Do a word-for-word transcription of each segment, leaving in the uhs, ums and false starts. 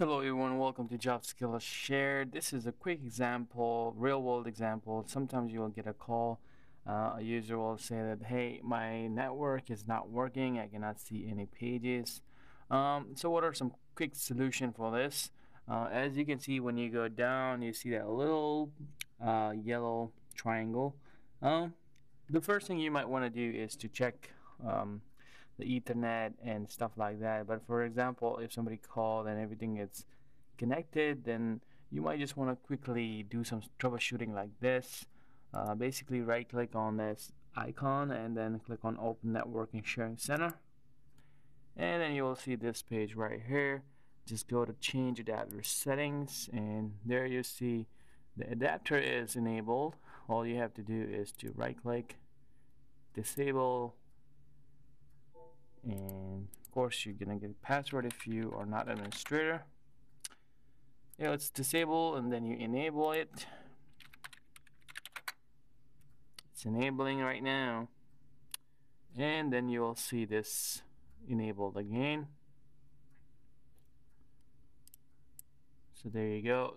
Hello everyone, welcome to Job Skills Shared. This is a quick example, real world example. Sometimes you will get a call. Uh, a user will say that, hey, my network is not working. I cannot see any pages. Um, so what are some quick solutions for this? Uh, as you can see, when you go down, you see that little uh, yellow triangle. Um, the first thing you might want to do is to check um, the Ethernet and stuff like that. But for example, if somebody called and everything is connected, then you might just want to quickly do some troubleshooting like this. Uh, basically, right click on this icon and then click on Open Network and Sharing Center, and then you will see this page right here. Just go to Change Adapter Settings, and there you see the adapter is enabled. All you have to do is to right click, disable, and of course you're gonna get a password if you are not administrator. You know, it's disable, and then you enable it. It's enabling right now, and then you'll see this enabled again. So there you go.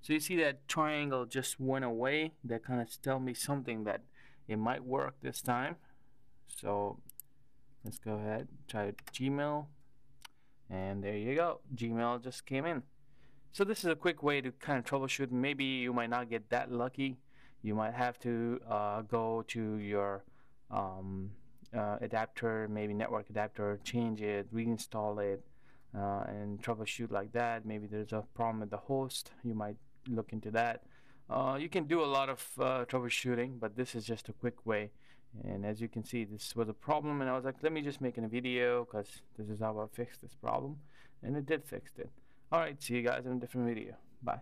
So you see that triangle just went away. That kind of tells me something that it might work this time. So let's go ahead, try Gmail, and there you go. Gmail just came in. So this is a quick way to kind of troubleshoot. Maybe you might not get that lucky. You might have to uh, go to your um, uh, adapter, maybe network adapter, change it, reinstall it, uh, and troubleshoot like that. Maybe there's a problem with the host. You might look into that. Uh, you can do a lot of uh, troubleshooting, but this is just a quick way. And as you can see, this was a problem, and I was like, let me just make a video because this is how I fixed this problem, and it did fix it. All right, see you guys in a different video. Bye.